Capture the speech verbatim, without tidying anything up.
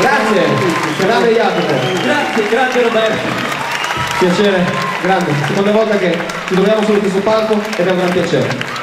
Grazie, grande Jacopo. Grazie, grazie Roberto. Piacere, grande. Seconda volta che ci troviamo solo qui sul palco e abbiamo un gran piacere.